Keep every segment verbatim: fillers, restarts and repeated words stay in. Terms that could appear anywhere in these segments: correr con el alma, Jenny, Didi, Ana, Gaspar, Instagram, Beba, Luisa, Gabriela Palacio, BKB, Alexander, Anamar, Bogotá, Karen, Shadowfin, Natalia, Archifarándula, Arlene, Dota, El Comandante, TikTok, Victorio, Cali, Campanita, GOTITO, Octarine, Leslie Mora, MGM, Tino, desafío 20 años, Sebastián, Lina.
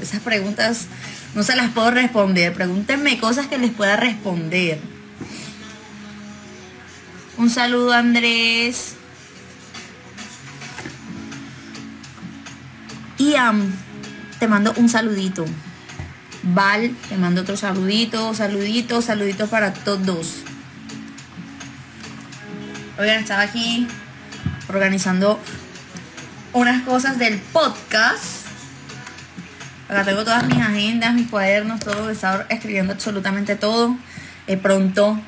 Esas preguntas no se las puedo responder. Pregúntenme cosas que les pueda responder. Un saludo, Andrés. Ian, te mando un saludito. Val, te mando otro saludito. Saluditos, saluditos para todos. Oigan, estaba aquí organizando unas cosas del podcast. Acá tengo todas mis agendas, mis cuadernos, todo. Estaba escribiendo absolutamente todo. Eh, pronto.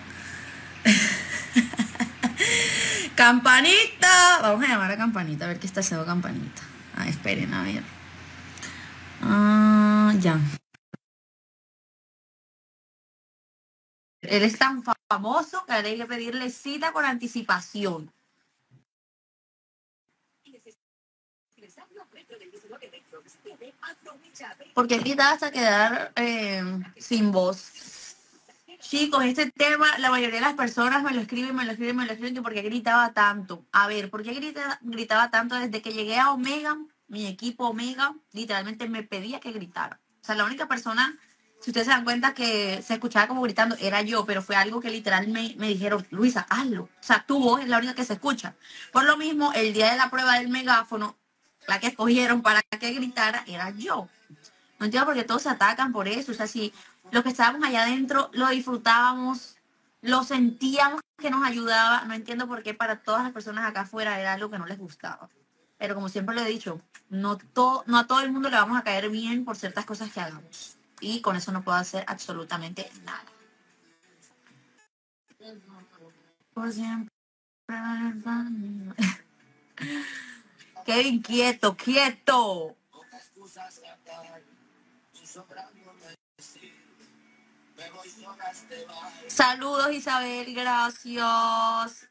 Campanita. Vamos a llamar a Campanita, a ver qué está haciendo Campanita. Ah, esperen, a ver. Ah, ya. Él es tan famoso que ahora hay que pedirle cita con anticipación. Porque aquí te vas a quedar eh, sin voz. Chicos, este tema, la mayoría de las personas me lo escriben, me lo escriben, me lo escriben, porque gritaba tanto. A ver, ¿por qué grita, gritaba tanto? Desde que llegué a Omega, mi equipo Omega, literalmente me pedía que gritara. O sea, la única persona, si ustedes se dan cuenta que se escuchaba como gritando, era yo, pero fue algo que literal me, me dijeron, Luisa, hazlo. O sea, tu voz es la única que se escucha. Por lo mismo, el día de la prueba del megáfono, la que escogieron para que gritara era yo. No entiendo porque todos se atacan por eso. O sea, si los que estábamos allá adentro lo disfrutábamos, lo sentíamos que nos ayudaba, no entiendo por qué para todas las personas acá afuera era algo que no les gustaba. Pero como siempre lo he dicho, no, to no a todo el mundo le vamos a caer bien por ciertas cosas que hagamos. Y con eso no puedo hacer absolutamente nada. Por siempre. Kevin, quieto, quieto. Saludos, Isabel, gracias.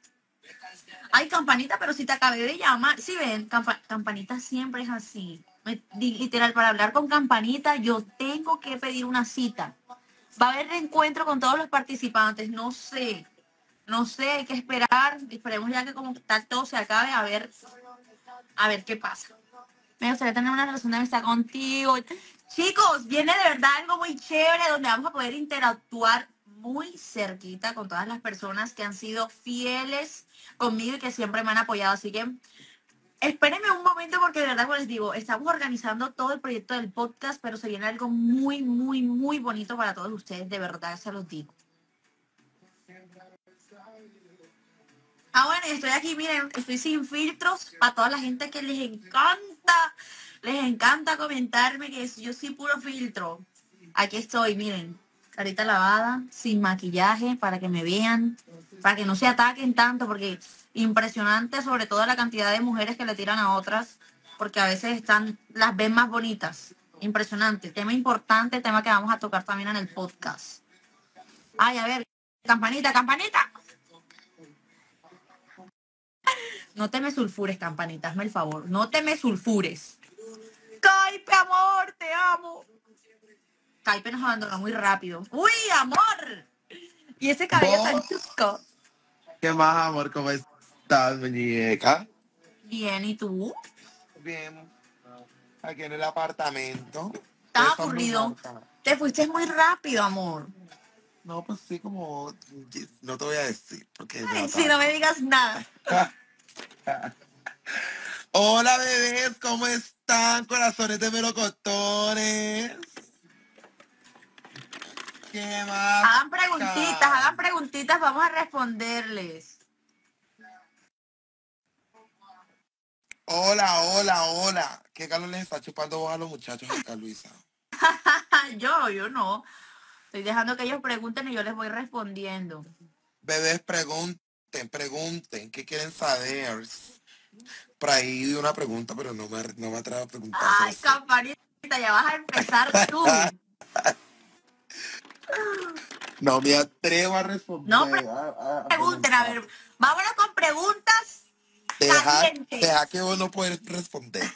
Ay, Campanita, pero si te acabé de llamar. Si ¿sí ven? Campa Campanita siempre es así. Me, literal, para hablar con Campanita yo tengo que pedir una cita. Va a haber reencuentro con todos los participantes. No sé, no sé, hay que esperar. Esperemos ya que como tal todo se acabe, a ver, a ver qué pasa. Me gustaría tener una relación de amistad contigo. Chicos, viene de verdad algo muy chévere donde vamos a poder interactuar muy cerquita con todas las personas que han sido fieles conmigo y que siempre me han apoyado. Así que espérenme un momento porque de verdad, como les digo, estamos organizando todo el proyecto del podcast, pero se viene algo muy, muy, muy bonito para todos ustedes. De verdad, se los digo. Ah, bueno, estoy aquí, miren, estoy sin filtros para toda la gente que les encanta, les encanta comentarme que yo soy puro filtro. Aquí estoy, miren, carita lavada, sin maquillaje, para que me vean, para que no se ataquen tanto, porque impresionante sobre todo la cantidad de mujeres que le tiran a otras, porque a veces están, las ven más bonitas. Impresionante, tema importante, tema que vamos a tocar también en el podcast. Ay, a ver, Campanita, Campanita. No te me sulfures, Campanita, hazme el favor. No te me sulfures. ¡Caipe, amor! ¡Te amo! Caipe nos abandonó muy rápido. ¡Uy, amor! Y ese cabello tan chusco. ¿Qué más, amor? ¿Cómo estás, muñeca? Bien, ¿y tú? Bien. Aquí en el apartamento. ¿Estás aburrido? Te fuiste muy rápido, amor. No, pues sí, como... No te voy a decir. Porque Ay, si no me digas nada. Hola, bebés, ¿cómo están? Corazones de melocotones. ¿Qué más? Hagan preguntitas, hagan preguntitas, vamos a responderles. Hola, hola, hola. ¿Qué calor les está chupando vos a los muchachos acá, Luisa? yo, yo no. Estoy dejando que ellos pregunten y yo les voy respondiendo. Bebés, pregunten. Pregunten, ¿qué quieren saber? Por ahí de una pregunta, pero no me, no me atrevo a preguntar. Ay, eso. Campanita, ya vas a empezar tú. No me atrevo a responder. No, pre a, a pregunten, a ver, vámonos con preguntas. Deja, deja que vos no puedes responder.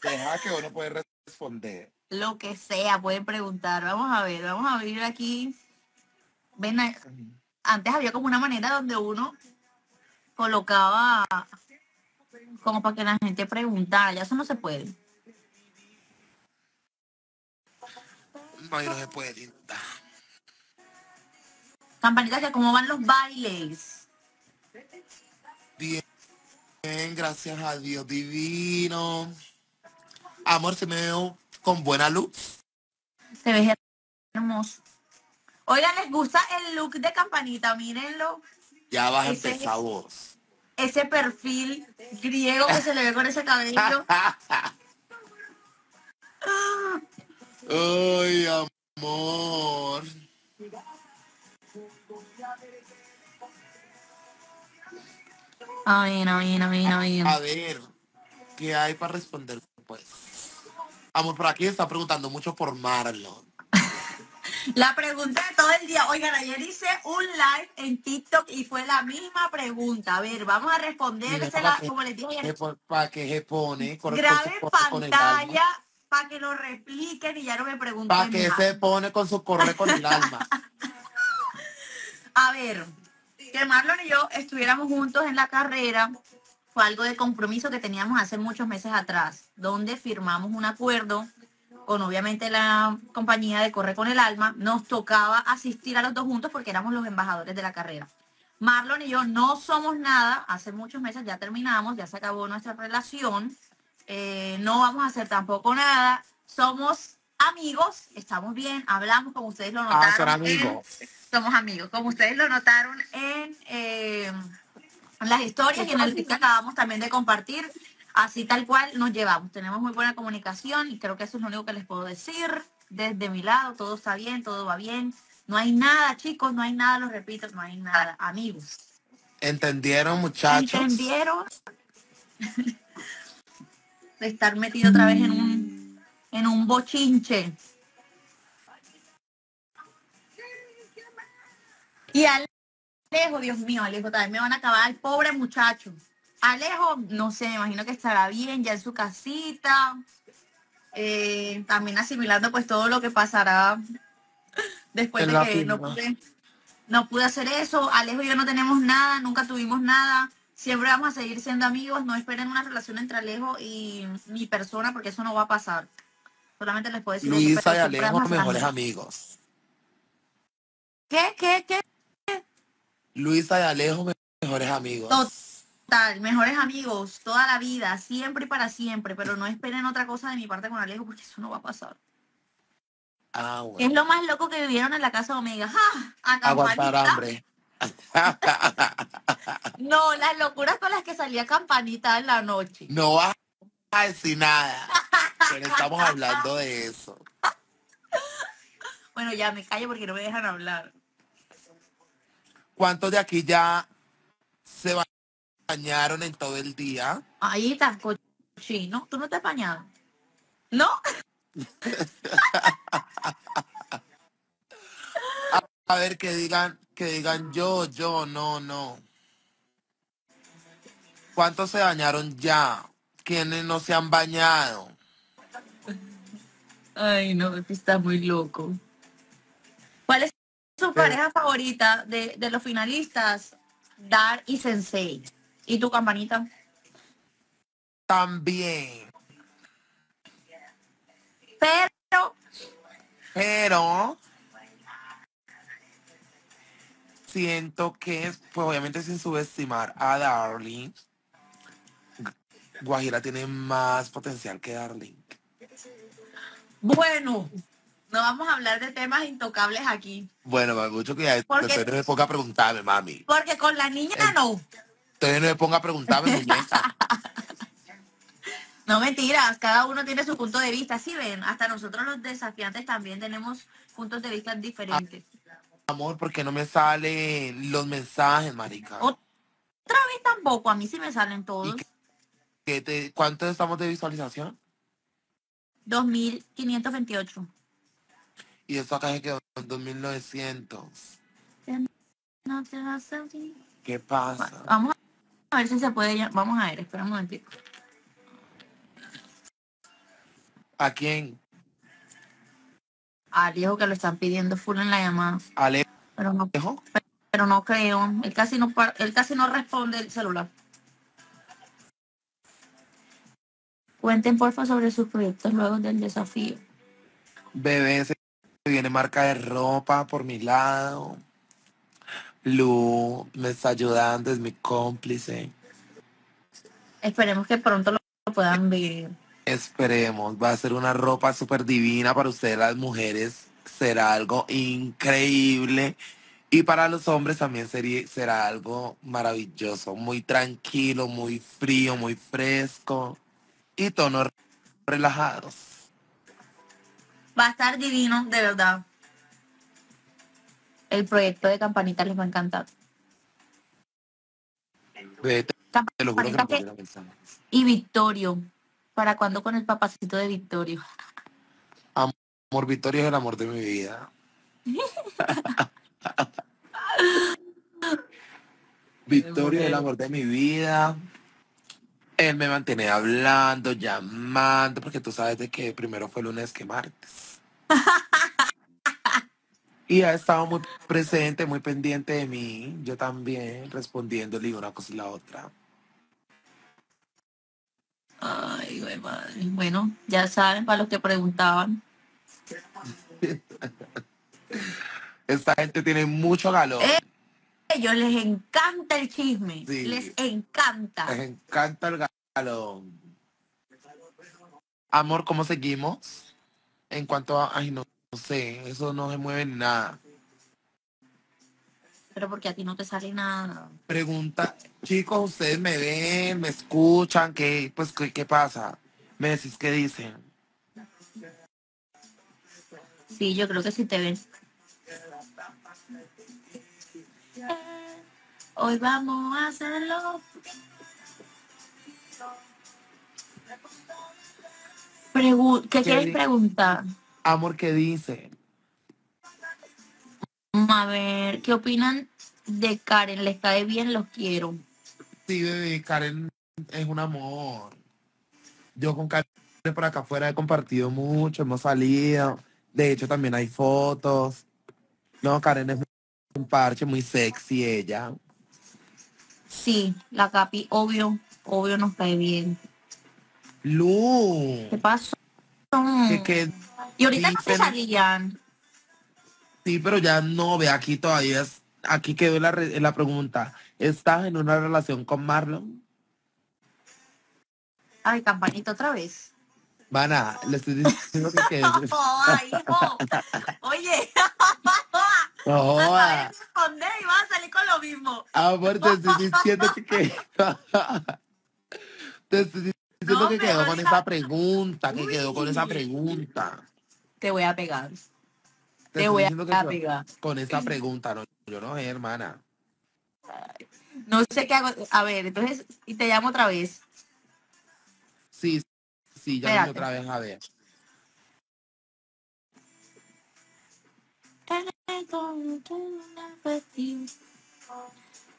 Deja que vos no puedes responder. Lo que sea, pueden preguntar. Vamos a ver, vamos a abrir aquí. Ven a... antes había como una manera donde uno colocaba como para que la gente preguntara, ya eso no se puede. No, no se puede, Linda. Campanita, ¿cómo van los bailes? Bien, bien, gracias a Dios divino. Amor, se me veo con buena luz. Se ve hermoso. Oigan, ¿les gusta el look de Campanita? Mírenlo. Ya vas a empezar vos. Ese perfil griego que se le ve con ese cabello. Ay, amor. A ver, a ver, a ver, a ver. A ver, ¿qué hay para responder? Pues, amor, por aquí está preguntando mucho por Marlon. La pregunta de todo el día. Oigan, ayer hice un live en TikTok y fue la misma pregunta. A ver, vamos a respondérsela, como les dije ayer. Para que se pone. Grabe pantalla para que lo repliquen y ya no me pregunten. Para que se pone con su correr con el alma. A ver, que Marlon y yo estuviéramos juntos en la carrera fue algo de compromiso que teníamos hace muchos meses atrás, donde firmamos un acuerdo con obviamente la compañía de Correr con el Alma. Nos tocaba asistir a los dos juntos porque éramos los embajadores de la carrera. Marlon y yo no somos nada, hace muchos meses ya terminamos, ya se acabó nuestra relación, eh, no vamos a hacer tampoco nada, somos amigos, estamos bien, hablamos, como ustedes lo notaron. Ah, son amigos. En, somos amigos, como ustedes lo notaron en, eh, en las historias y en el que acabamos también de compartir. Así tal cual nos llevamos, tenemos muy buena comunicación y creo que eso es lo único que les puedo decir. Desde mi lado, todo está bien, todo va bien. No hay nada, chicos, no hay nada, lo repito, no hay nada, amigos. ¿Entendieron, muchachos? ¿Entendieron? De estar metido otra vez en un, en un bochinche. Y Alejo, Dios mío, Alejo, también me van a acabar, pobre muchacho. Alejo, no sé, me imagino que estará bien ya en su casita, eh, también asimilando pues todo lo que pasará después de que no pude, no pude hacer eso. Alejo y yo no tenemos nada, nunca tuvimos nada, siempre vamos a seguir siendo amigos, no esperen una relación entre Alejo y mi persona porque eso no va a pasar. Solamente les puedo decir Luisa y Alejo son mejores amigos. ¿Qué? ¿Qué? ¿Qué? Luisa y Alejo mejores amigos. Tot Tal, mejores amigos toda la vida, siempre y para siempre, pero no esperen otra cosa de mi parte con Alejo porque eso no va a pasar. Ah, bueno. Es lo más loco que vivieron en la casa de Omega. ¡Ah! Aguantar hambre. No, las locuras con las que salía Campanita en la noche. No vas a decir nada, pero estamos hablando de eso. Bueno, ya me callo porque no me dejan hablar. ¿Cuántos de aquí ya se van? Bañaron en todo el día. Ahí está, cochino. ¿Tú no te has bañado? ¿No? a, a ver, que digan, que digan yo, yo, no, no. ¿Cuántos se bañaron ya? ¿Quiénes no se han bañado? Ay, no, está muy loco. ¿Cuál es su pareja favorita de, de los finalistas? Dar y Sensei. ¿Y tu, Campanita? También. Pero. Pero. Siento que, pues obviamente sin subestimar a Darling, Guajira tiene más potencial que Darling. Bueno, no vamos a hablar de temas intocables aquí. Bueno, mucho que ya. Porque no me ponga a preguntarme, mami. Porque con la niña El... no. Entonces no me ponga a preguntarme, muñeca. No, mentiras, cada uno tiene su punto de vista. Sí, ven, hasta nosotros los desafiantes también tenemos puntos de vista diferentes. Amor, ¿por qué no me salen los mensajes, marica? Otra vez tampoco, a mí sí me salen todos. Qué, qué te, ¿Cuánto estamos de visualización? dos mil quinientos veintiocho. Y eso acá se quedó en dos mil novecientos. No te vas a abrir. ¿Qué pasa? Vamos a ver si se puede llamar. Vamos a ver, espera un momentito. ¿A quién? Alejo, que lo están pidiendo full en la llamada. ¿Alejo? Pero no, pero pero no creo. Él casi no, él casi no responde el celular. Cuenten, porfa, sobre sus proyectos luego del desafío. Bebé, se viene marca de ropa por mi lado. Lu me está ayudando, es mi cómplice. Esperemos que pronto lo puedan ver. Esperemos, va a ser una ropa súper divina para ustedes las mujeres. Será algo increíble. Y para los hombres también sería, será algo maravilloso. Muy tranquilo, muy frío, muy fresco. Y tonos relajados. Va a estar divino, de verdad. El proyecto de Campanita les va a encantar. Vete, te lo juro que no que... Y Victorio. ¿Para cuándo con el papacito de Victorio? Amor, Victorio es el amor de mi vida. Victorio es el amor de mi vida. Él me mantiene hablando, llamando, porque tú sabes de que primero fue lunes que martes. Y ha estado muy presente, muy pendiente de mí. Yo también, respondiéndole una cosa y la otra. Ay, güey, madre. Bueno, ya saben, para los que preguntaban. Esta gente tiene mucho galón. Eh, ellos les encanta el chisme. Sí, les encanta. Les encanta el galón. Amor, ¿cómo seguimos? En cuanto a... Ay, no, no sé. Eso no se mueve nada. Pero porque a ti no te sale nada. Pregunta, chicos, ustedes me ven, me escuchan, ¿qué, pues, qué, qué pasa? Me decís, ¿qué dicen? Sí, yo creo que sí te ven. Hoy vamos a hacerlo. Pregu ¿Qué, ¿Qué quieres preguntar? Amor, ¿qué dice? A ver, ¿qué opinan de Karen? ¿Les cae bien? Los quiero. Sí, bebé, Karen es un amor. Yo con Karen por acá afuera he compartido mucho, hemos salido. De hecho, también hay fotos. No, Karen es un parche, muy sexy ella. Sí, la Capi, obvio, obvio nos cae bien. Lu. ¿Qué pasó? ¿Qué, qué y ahorita no se salían. Sí, pero ya no, ve, aquí todavía, es, aquí quedó la, re, la pregunta. ¿Estás en una relación con Marlon? Ay, Campanita, otra vez. Vana, le estoy diciendo que quedó. ¡Ay, hijo! Oye, no, vas a responder y vas a salir con lo mismo. Amor, te estoy diciendo que quedó. Te estoy diciendo no, que quedó con esa pregunta, que Uy. quedó con esa pregunta. Te voy a pegar. Te, Te voy a pegar. Con esa pregunta, no, yo no sé, hermana. No sé qué hago. A ver, entonces, y te llamo otra vez. Sí, sí, llamo otra vez, a ver.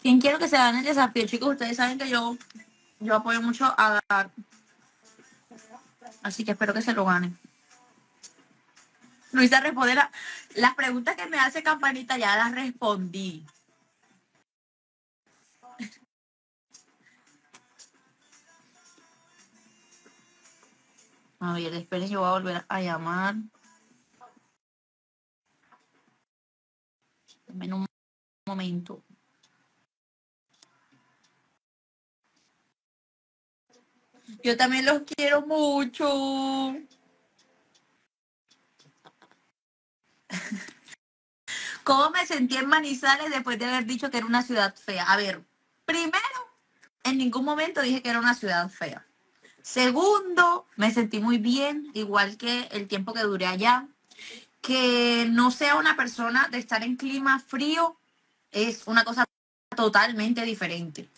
¿Quién quiero que se gane el desafío? Chicos, ustedes saben que yo, yo apoyo mucho a Dar. Así que espero que se lo ganen. Luisa, responde la, las preguntas que me hace Campanita, ya las respondí. A ver, esperen, yo voy a volver a llamar. En un momento. Yo también los quiero mucho. ¿Cómo me sentí en Manizales después de haber dicho que era una ciudad fea? A ver, primero, en ningún momento dije que era una ciudad fea. Segundo, me sentí muy bien, igual que el tiempo que duré allá. Que no sea una persona de estar en clima frío es una cosa totalmente diferente.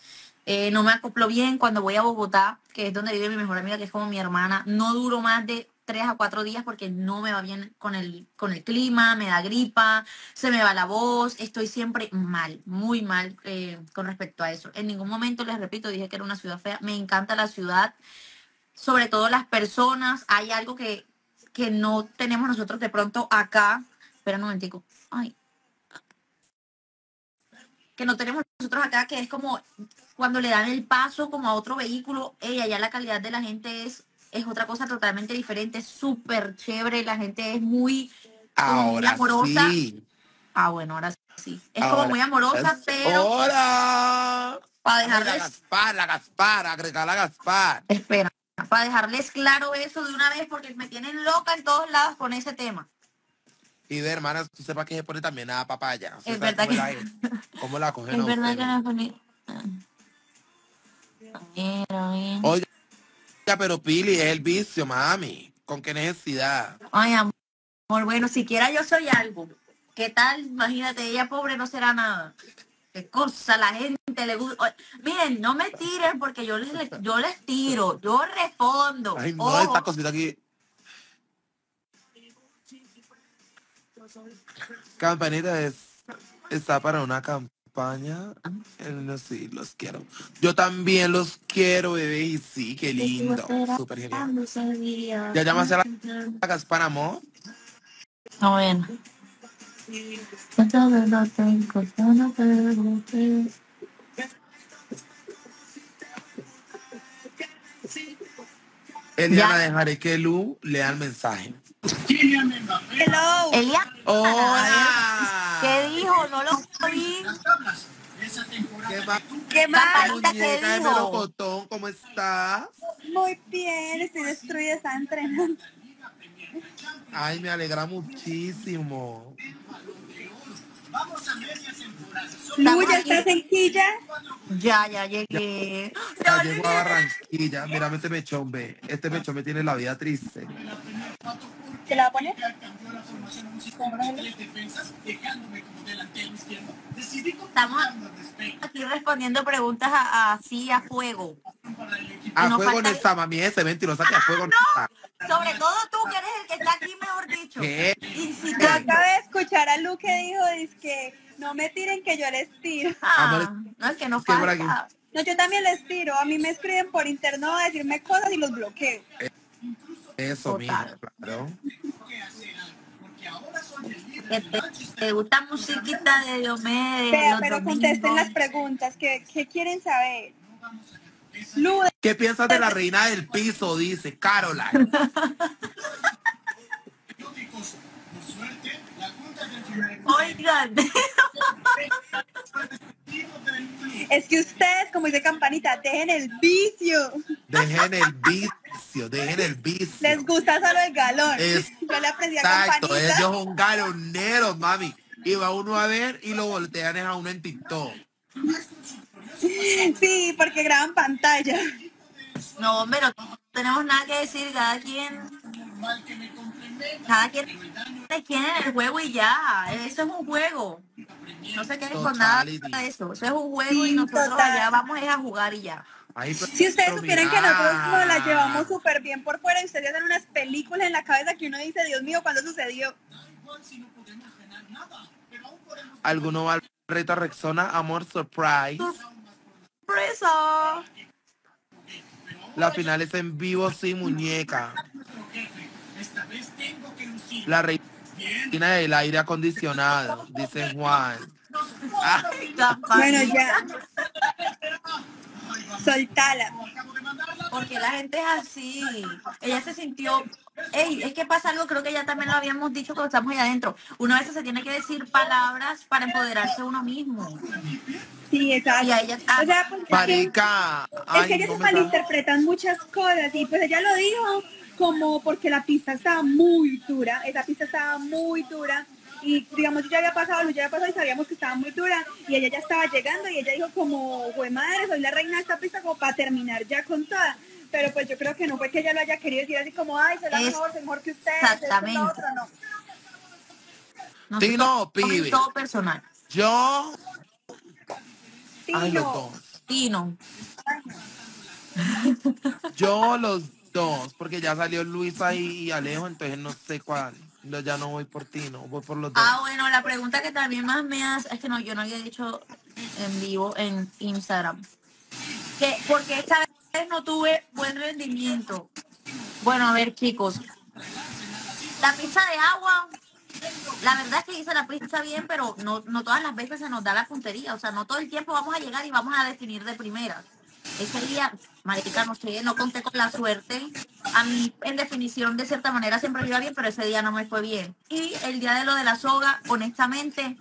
Eh, no me acoplo bien cuando voy a Bogotá, que es donde vive mi mejor amiga, que es como mi hermana. No duro más de tres a cuatro días porque no me va bien con el, con el clima, me da gripa, se me va la voz, estoy siempre mal, muy mal eh, con respecto a eso. En ningún momento, les repito, dije que era una ciudad fea. Me encanta la ciudad, sobre todo las personas. Hay algo que, que no tenemos nosotros de pronto acá. Espera un momentico. Ay. que no tenemos nosotros acá, que es como cuando le dan el paso como a otro vehículo, hey, allá la calidad de la gente es, es otra cosa totalmente diferente, es súper chévere, la gente es muy, ahora muy amorosa. Sí. Ah, bueno, ahora sí. Es ahora, como muy amorosa, pero... ¡Ahora! Para dejarles... La Gaspar, la Gaspar, agregar la Gaspar. Espera, para dejarles claro eso de una vez, porque me tienen loca en todos lados con ese tema. Y de hermanas, tú sepas que se pone también a papaya. Es verdad que... ¿Cómo la cogen? Es verdad que la pone... Oiga, pero Pili, es el vicio, mami. ¿Con qué necesidad? Ay, amor, bueno, siquiera yo soy algo. ¿Qué tal? Imagínate, ella pobre no será nada. Qué cosa, la gente le gusta. Miren, no me tiren porque yo les, yo les tiro, yo respondo. Ay, no, esta cosita aquí. Campanita es, está para una campaña. Sí, los quiero. Yo también los quiero, bebé. Y sí, qué lindo. Súper genial. ¿Ya llamaste a la, la Gaspar, amor? No, bueno. Eliana, dejaré que Lu lea el mensaje. Hello. Eliana. Hola. ¿Qué dijo? No lo vi. ¿Qué más? Muñeca de melocotón, ¿cómo estás? Muy bien, estoy destruida, está entrenando. Ay, me alegra muchísimo. Lu, ¿ya estás en Quilla? Ya, ya llegué. Ya, ya llego a Barranquilla. Mira este mechón, ve. Este mechón me tiene la vida triste. ¿Te la va a poner? Estamos aquí respondiendo preguntas así a, a fuego. A Nos fuego falta... no está, mami, ese mentirosa que a fuego no, no está. Sobre todo tú, que eres el que está aquí, mejor dicho. ¿Qué? Y si te acabé de escuchar a Lu que dijo, dice que no me tiren que yo les tiro. Ah, ah, no, es que no falta. No, yo también les tiro. A mí me escriben por interno a decirme cosas y los bloqueo. Eh. Eso mismo, claro. ¿Te, te, te gusta musiquita de Diomedes? Pero, pero contesten las preguntas, ¿qué, qué quieren saber? Lude. ¿Qué piensas de la reina del piso? Dice Caroline. Oigan. Es que ustedes, como dice Campanita, dejen el vicio. Dejen el vicio, dejen el vicio. Les gusta solo el galón. Exacto, yo le aprendí a Campanita. Ellos son galoneros, mami. Y va uno a ver y lo voltean a uno en TikTok. Sí, porque graban pantalla. No, hombre, no tenemos nada que decir. Cada quien... Cada quien te quiere en el juego y ya. Eso es un juego. No se queden con nada de eso. Eso es un juego, sí, y nosotros total. allá vamos a jugar y ya. Ay, si ustedes supieran que nosotros nos la llevamos súper bien por fuera y ustedes hacen unas películas en la cabeza que uno dice, Dios mío, ¿cuándo sucedió? ¿Alguno va al reto Rexona? Amor, surprise. Sorpresa. La final es en vivo, sí, muñeca. La reina del aire acondicionado, dice Juan. Bueno, ya. Soltala. Porque la gente es así. Ella se sintió... Ey, es que pasa algo, creo que ya también lo habíamos dicho cuando estamos allá adentro. Uno a veces se tiene que decir palabras para empoderarse uno mismo. Sí, exacto. Y ella, ah, o sea, pues, marica. Es que, ay, es que ellos se malinterpretan muchas cosas y pues ella lo dijo. Como porque la pista estaba muy dura, esa pista estaba muy dura y digamos yo ya había pasado, yo ya había pasado y sabíamos que estaba muy dura y ella ya estaba llegando y ella dijo como, güey madre, soy la reina de esta pista como para terminar ya con toda, pero pues yo creo que no fue que ella lo haya querido decir así como, ay, soy la mejor, soy mejor que ustedes, exactamente. Esto, lo otro, no. Tino, pibe. Todo personal. Yo. Tino. Ay, los dos. Tino. Ay, no. Yo los dos, porque ya salió Luisa y Alejo, entonces no sé cuál. No, ya no voy por ti, no voy por los dos. Ah, bueno, la pregunta que también más me hace, es que no, yo no había dicho en vivo en Instagram, que porque esta vez no tuve buen rendimiento. Bueno, a ver, chicos, la pizza de agua La verdad es que hice la pista bien, pero no, no todas las veces se nos da la puntería. O sea, no todo el tiempo vamos a llegar y vamos a definir de primera. Ese día, marica, no sé, no conté con la suerte. A mí, en definición, de cierta manera siempre me iba bien, pero ese día no me fue bien. Y el día de lo de la soga, honestamente,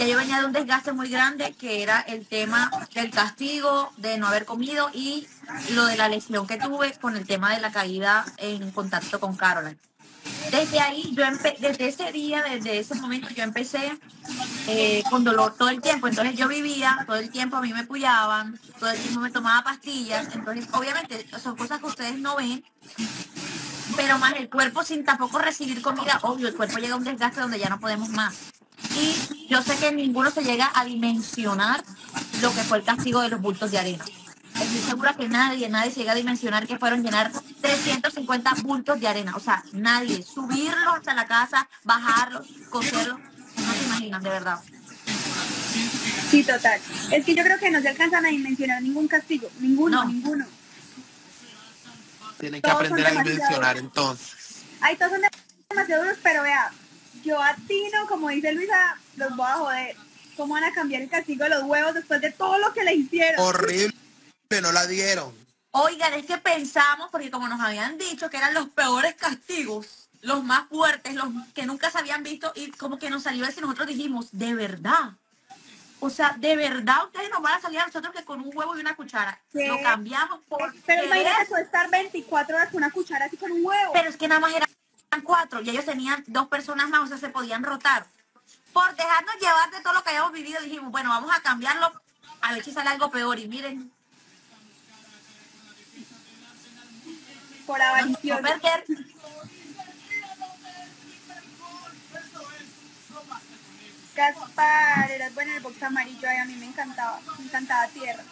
ya yo venía de un desgaste muy grande, que era el tema del castigo, de no haber comido, y lo de la lesión que tuve con el tema de la caída en contacto con Carol. Desde ahí, yo empe desde ese día, desde ese momento, yo empecé eh, con dolor todo el tiempo. Entonces yo vivía, todo el tiempo a mí me pullaban, todo el tiempo me tomaba pastillas. Entonces, obviamente, son cosas que ustedes no ven, pero más el cuerpo sin tampoco recibir comida, obvio, el cuerpo llega a un desgaste donde ya no podemos más. Y yo sé que ninguno se llega a dimensionar lo que fue el castigo de los bultos de arena. Estoy segura que nadie, nadie se llega a dimensionar que fueron llenar trescientos cincuenta bultos de arena. O sea, nadie. Subirlos hasta la casa, bajarlos, coserlos. No se imaginan, de verdad. Sí, total. Es que yo creo que no se alcanzan a dimensionar ningún castigo. Ninguno, no. ninguno. Tienen que aprender a dimensionar entonces. Ay, todos son demasiado duros, pero vea, yo a Tino, como dice Luisa, los voy a joder. ¿Cómo van a cambiar el castigo de los huevos después de todo lo que les hicieron? Horrible. Pero no la dieron. Oigan, es que pensamos, porque como nos habían dicho que eran los peores castigos, los más fuertes, los que nunca se habían visto, y como que nos salió eso y nosotros dijimos, de verdad. O sea, de verdad ustedes nos van a salir a nosotros que con un huevo y una cuchara. ¿Qué? Lo cambiamos por... Pero imagínate eso, estar veinticuatro horas con una cuchara así con un huevo. Pero es que nada más eran cuatro y ellos tenían dos personas más, o sea, se podían rotar. Por dejarnos llevar de todo lo que habíamos vivido, dijimos, bueno, vamos a cambiarlo, a ver si sale algo peor. Y miren... Por avarición. Gaspar, eras buena en el box amarillo, ay, a mí me encantaba, me encantaba tierra.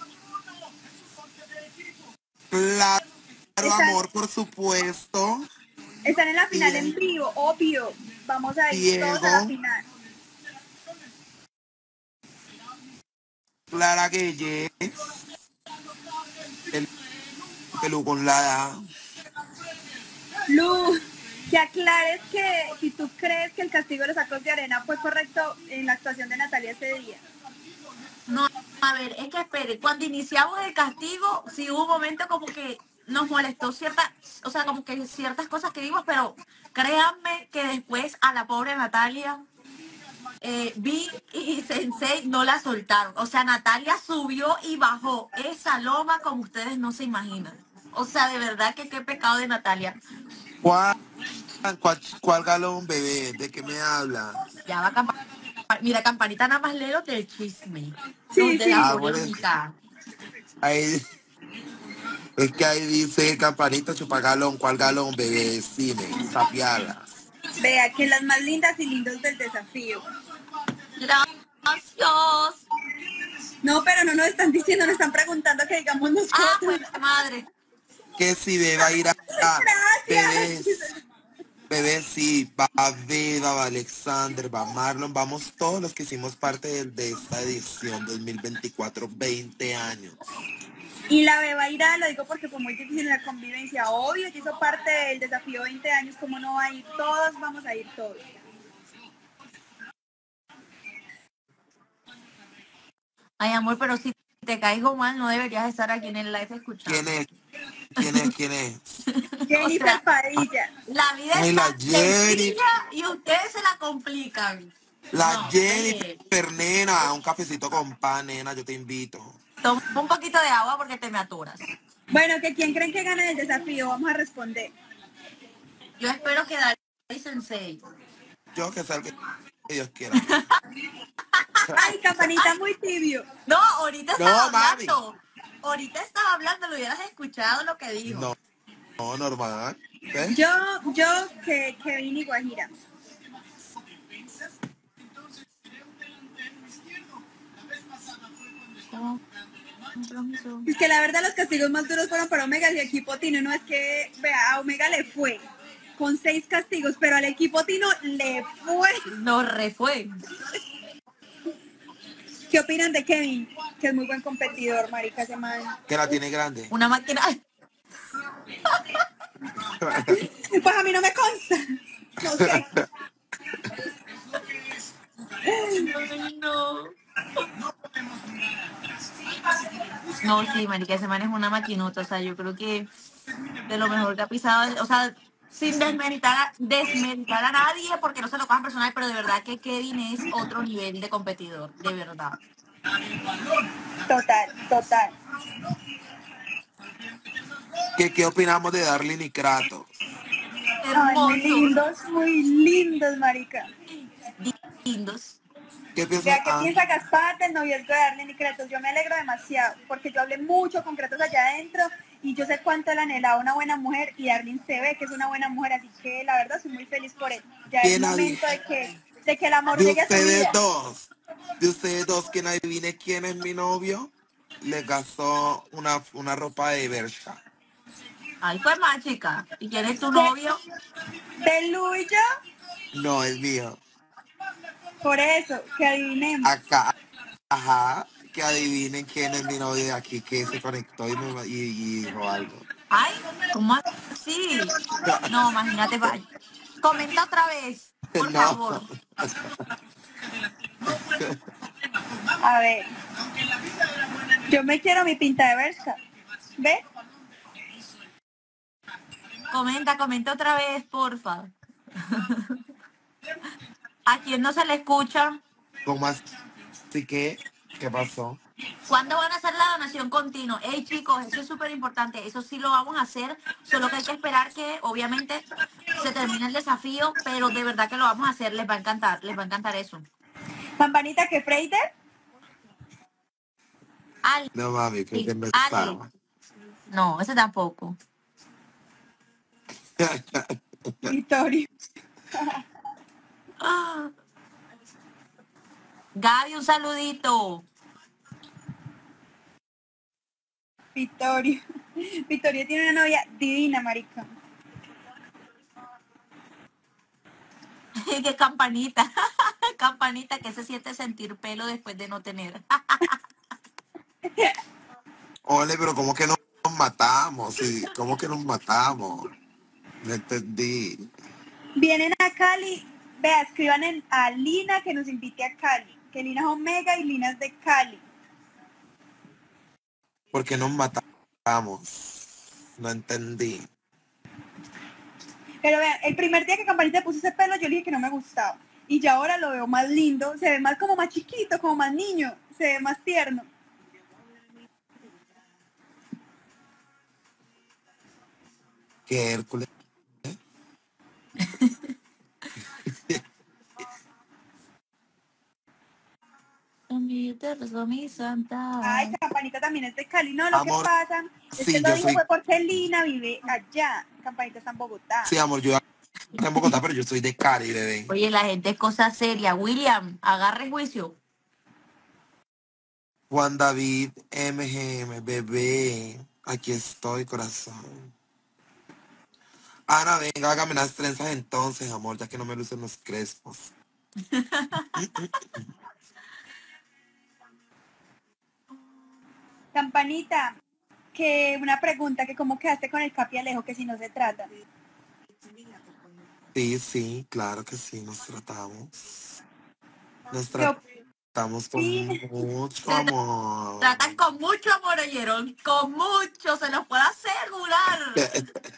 Claro, están, amor, por supuesto. Están en la final Bien. en vivo, obvio. Vamos a ir Diego. todos a la final. Clara Gueye. El pelu con la da. Lu, que aclares que si tú crees que el castigo de los sacos de arena fue correcto en la actuación de Natalia ese día. No, a ver, es que espere, cuando iniciamos el castigo, sí hubo un momento como que nos molestó ciertas, o sea, como que ciertas cosas que vimos, pero créanme que después a la pobre Natalia, eh, Vi y Sensei no la soltaron. O sea, Natalia subió y bajó esa loma como ustedes no se imaginan. O sea, de verdad que qué pecado de Natalia. ¿Cuál, cuál, cuál galón, bebé? ¿De qué me habla? Ya va Campanita. Mira, Campanita nada más leo del chisme. Sí, sí. La ah, bueno, ahí, es que ahí dice Campanita chupa galón. ¿Cuál galón, bebé? Decime, sapialas. Vea, que las más lindas y lindos del desafío. Gracias. No, pero no nos están diciendo, nos están preguntando que digamos nosotros. Ah, pues madre. Que si Beba a ir a... Bebé, bebé, sí, va Beba, va Alexander, va Marlon, vamos todos los que hicimos parte de, de esta edición dos mil veinticuatro, veinte años. Y la Beba irá, lo digo porque fue muy difícil la convivencia, obvio, que hizo parte del desafío veinte años, ¿cómo no va a ir? Todos vamos a ir, todos. Ay, amor, pero si te caigo mal, no deberías estar aquí en el live escuchando. ¿Quién es? ¿Quién es? ¿Quién es? Jenny, o sea, Padilla. La vida es la tan sencilla y ustedes se la complican. La no, Jenny, pernena, un cafecito con pan, nena, yo te invito. Toma un poquito de agua porque te me aturas. Bueno, ¿que quién creen que gana el desafío? Vamos a responder. Yo espero que Dar y Sensei. Yo que salga que Dios quiera. Ay, Campanita, muy tibio. No, ahorita estaba no, hablando. Mami. Ahorita estaba hablando, lo hubieras escuchado lo que dijo. No, no, normal. ¿Eh? Yo, yo, que Kevin y Guajira. Oh. Es que la verdad los castigos más duros fueron para Omega y el equipo Tino. No es que vea, a Omega le fue con seis castigos, pero al equipo Tino le fue. No refue. ¿Qué opinan de Kevin? Que es muy buen competidor, marica, se manda. Que la tiene grande. Una máquina. Pues a mí no me consta. No sé. Ay, no. No, sí, marica, ese man es una maquinota, o sea, yo creo que de lo mejor que ha pisado, o sea, sin desmeritar a, desmeritar a nadie, porque no se lo cojan personal, pero de verdad que Kevin es otro nivel de competidor, de verdad. Total, total. ¿Qué, qué opinamos de Darling y Kratos? Hermosos. Ay, lindos, muy lindos, marica. Lindos. ¿Qué piensa? ¿Qué ah. piensa Gaspar del noviazgo de Arlene y Kratos? Yo me alegro demasiado, porque yo hablé mucho con Kratos allá adentro y yo sé cuánto él anhelaba una buena mujer y Arlene se ve que es una buena mujer, así que la verdad soy muy feliz por él. Ya es el momento de que, de que el amor de, de ella se ustedes dos, de ustedes dos, ¿quién adivine quién es mi novio? Le gastó una, una ropa de Bershka. Ay, fue más, chica. ¿Y quién es tu novio? ¿De Luisa? No, es mío. Por eso, que adivinemos. Acá, ajá, que adivinen quién es mi novio de aquí, que se conectó y, me, y, y dijo algo. Ay, ¿cómo así? No, imagínate, vaya. Comenta otra vez, por no. favor. A ver. Yo me quiero mi pinta de Bershka. ¿Ve? Comenta, comenta otra vez, porfa. ¿A quién no se le escucha? ¿Cómo así que? ¿Qué pasó? ¿Cuándo van a hacer la donación continua? Hey, chicos, eso es súper importante. Eso sí lo vamos a hacer. Solo que hay que esperar que, obviamente, se termine el desafío. Pero de verdad que lo vamos a hacer. Les va a encantar. Les va a encantar eso. ¿Campanita que Freider? Ale. No, mami, creo que me estaba. No, ese tampoco. Victorio. Ah. Gaby, un saludito. Victorio. Victorio tiene una novia divina, marica. Qué campanita. Campanita, que se siente sentir pelo después de no tener. Ole, pero ¿cómo que nos matamos? Sí, ¿cómo que nos matamos? No entendí. Vienen a Cali. Vea, escriban en, a Lina que nos invite a Cali. Que Lina es Omega y Lina es de Cali. ¿Por qué nos matamos? No entendí. Pero vean, el primer día que Campanita puso ese pelo, yo le dije que no me gustaba. Y ya ahora lo veo más lindo. Se ve más como más chiquito, como más niño. Se ve más tierno. Qué Hércules. ¿Eh? Ay, Campanita también es de Cali. No, lo amor, que pasa es sí, que lo dijo soy... fue porque Lina vive allá. Campanita está en Bogotá. Sí, amor, yo estoy en Bogotá, pero yo soy de Cali, bebé. Oye, la gente es cosa seria. William, agarre juicio. Juan David M G M, bebé. Aquí estoy, corazón. Ana, venga, hágame las trenzas entonces, amor, ya que no me lucen los crespos. Campanita, que una pregunta, que cómo quedaste con el Capi Alejo, que si no se trata. Sí, sí, claro que sí, nos tratamos. Nos tra tratamos con sí. mucho amor. Tratan con mucho amor, oyeron, con mucho, se los puedo asegurar.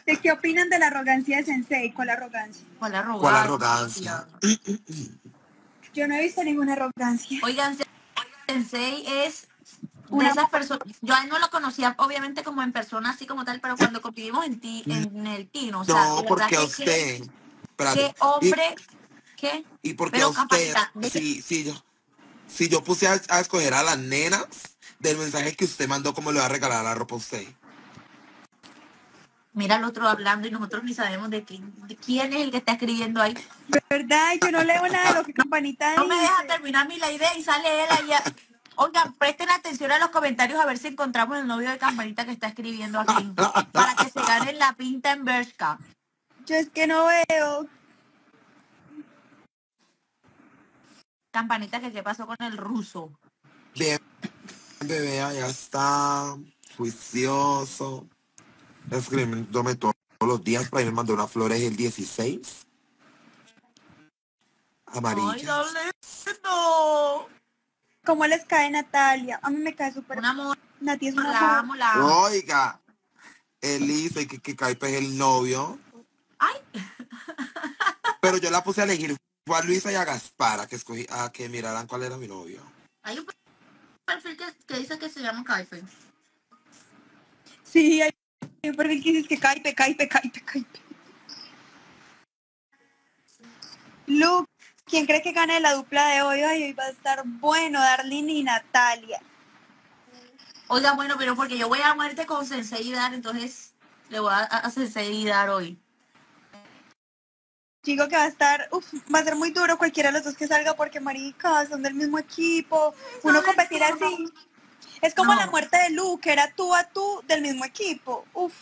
¿De qué opinan de la arrogancia de Sensei? ¿Cuál arrogancia? ¿Cuál arrogancia? ¿Cuál arrogancia? Yo no he visto ninguna arrogancia. Oigan, Sensei es... Una de esas personas, yo a él no lo conocía obviamente como en persona así como tal, pero cuando convivimos en ti, en el Tino, o sea, no, porque a usted, qué hombre, qué, y porque a usted, si, si yo, si yo puse a, a escoger a las nenas del mensaje que usted mandó, como le va a regalar la ropa a usted. Mira al otro hablando y nosotros ni sabemos de quién, de quién es el que está escribiendo ahí. Verdad, yo no leo nada de lo que Campanita no, dice. No me deja terminar mi la idea y sale él allá. Oigan, presten atención a los comentarios a ver si encontramos el novio de Campanita que está escribiendo aquí. Para que se ganen la pinta en Bershka. Yo es que no veo. Campanita, ¿qué, qué pasó con el ruso? Bien, bebé, ya está. Juicioso. Escribiéndome todos los días. Para mí me mandó unas flores el dieciséis. Amarillas. Ay, doble. No. ¿Cómo les cae Natalia? A mí me cae súper bien. Amor. Nati es una la amo, la amo. Oiga, Elisa, que, que cae pues el novio. Ay. Pero yo la puse a elegir a Luisa y a Gaspar, a que, escogí, a que miraran cuál era mi novio. Hay un perfil que, que dice que se llama Caipe. Sí, hay un perfil que dice que Caipe, Caipe, Caipe, Caipe. Luke, ¿quién cree que gane la dupla de hoy? Ay, hoy va a estar bueno, Darling y Natalia. Oiga, bueno, pero porque yo voy a muerte con Sensei y Dar, entonces le voy a, a Sensei y Dar hoy. Digo que va a estar, uf, va a ser muy duro cualquiera de los dos que salga porque, marica, son del mismo equipo. Uno competir así. Es como no. La muerte de Lu, que era tú a tú del mismo equipo. Uf.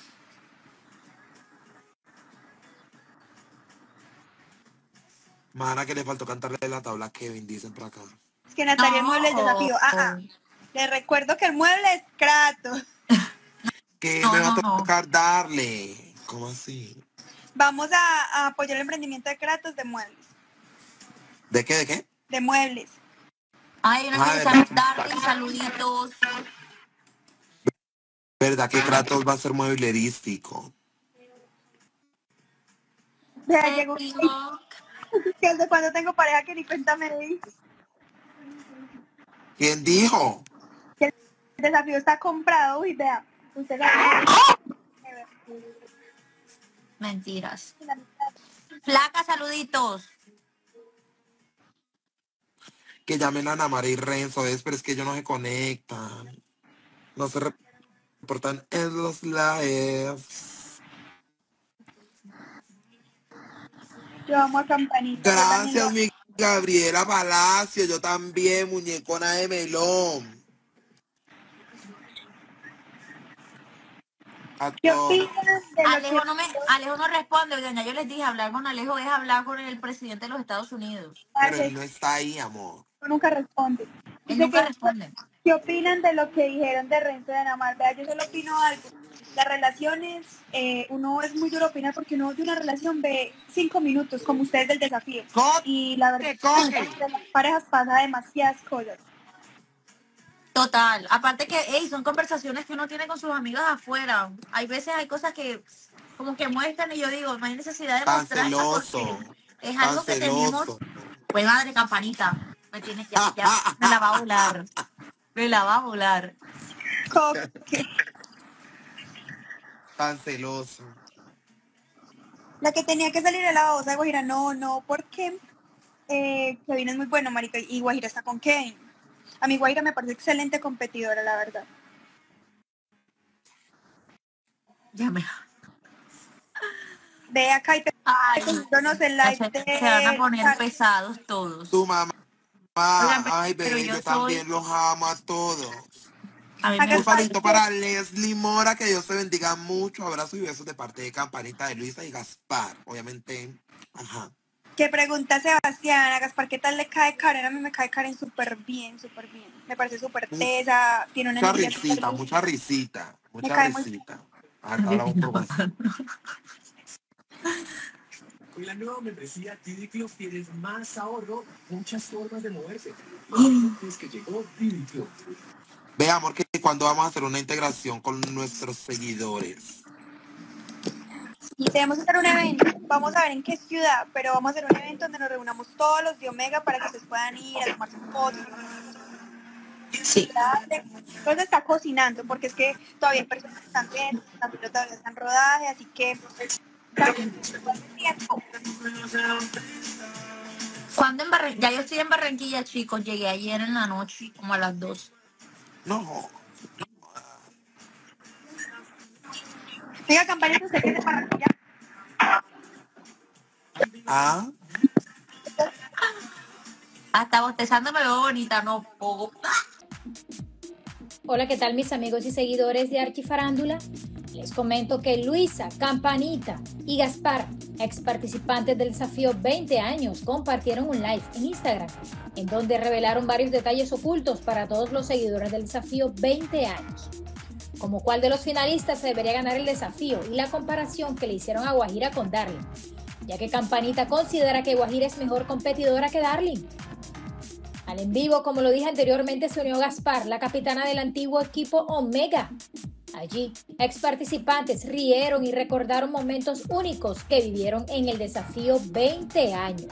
Mana, que le faltó cantarle la tabla a Kevin, dicen por acá. Es que Natalia, no, el mueble es desafío. Ah, ah. Les recuerdo que el mueble es Kratos. Que no, me va a tocar darle. ¿Cómo así? Vamos a, a apoyar el emprendimiento de Kratos de muebles. ¿De qué? ¿De qué? De muebles. Ay, gracias a Darling, saluditos. ¿Verdad que Kratos va a ser mueblerístico? Vea, llegó. ¿Desde cuándo tengo pareja que ni cuenta me dice? ¿Quién dijo? El desafío está comprado y vea, usted la... Mentiras. Flaca, saluditos. Que llamen a Ana María y Renzo, es, pero es que ellos no se conectan. No se reportan en los lives. Yo amo a Campanita. Gracias, mi Gabriela Palacio. Yo también, muñecona de melón. Alejo no, me, Alejo no responde. Doña, yo les dije, hablar con Alejo es hablar con el presidente de los Estados Unidos. Pero él no está ahí, amor. Nunca responde. Él nunca responde. ¿Qué opinan de lo que dijeron de Renzo de Anamar? Vea, yo solo opino algo. Las relaciones, eh, uno es muy duro opinar porque uno de una relación ve cinco minutos, como ustedes del desafío. Coge, y la verdad es que las parejas pasa demasiadas cosas. Total. Aparte que hey, son conversaciones que uno tiene con sus amigos afuera. Hay veces hay cosas que como que muestran y yo digo, no hay necesidad de mostrar esa cosa. Es algo que tenemos. Pues madre, Campanita. Me tienes que ya, ya, me la va a volar. Me la va a volar. Coge. Tan celoso. La que tenía que salir de la babosa de Guajira, no, no, porque eh, Kevin es muy bueno, marica, y Guajira está con Kevin. A mí Guajira me parece excelente competidora, la verdad. Ya me... Ve acá y te... Ay, nos el live de... Se van a poner pesados todos. Tu mamá. Oigan, ay, pero bebé, yo, yo también soy... los amo a todos. Un saludo para Leslie Mora, que Dios te bendiga mucho. Abrazos y besos de parte de Campanita, de Luisa y Gaspar, obviamente. Ajá. ¿Qué pregunta, Sebastián? A Gaspar, ¿qué tal le cae Karen? A mí me cae Karen súper bien, súper bien. Me parece súper tesa, mm. tiene una mucha energía risita, mucha risita, mucha risita. Con la nueva membresía Didi Club tienes más ahorro, muchas formas de moverse. Es que llegó Didi Club. Ve, amor, que cuando vamos a hacer una integración con nuestros seguidores. Y tenemos que hacer un evento, vamos a ver en qué ciudad, pero vamos a hacer un evento donde nos reunamos todos los de Omega para que ustedes puedan ir a tomarse fotos. Sí. Entonces está cocinando, porque es que todavía hay personas que están viendo, las pilotas todavía están en rodaje, así que... ¿Cuándo en Barranquilla? Ya yo estoy en Barranquilla, chicos, llegué ayer en la noche, como a las dos. No. Venga, Campanita, ¿usted quiere para allá? Ah. Hasta bostezando me veo bonita, no poco. Hola, ¿qué tal mis amigos y seguidores de Archifarándula? Les comento que Luisa, Campanita y Gaspar, ex participantes del desafío veinte años, compartieron un live en Instagram, en donde revelaron varios detalles ocultos para todos los seguidores del desafío veinte años, como cuál de los finalistas se debería ganar el desafío y la comparación que le hicieron a Guajira con Darling, ya que Campanita considera que Guajira es mejor competidora que Darling. Al en vivo, como lo dije anteriormente, se unió Gaspar, la capitana del antiguo equipo Omega. Allí, ex participantes rieron y recordaron momentos únicos que vivieron en el desafío veinte años.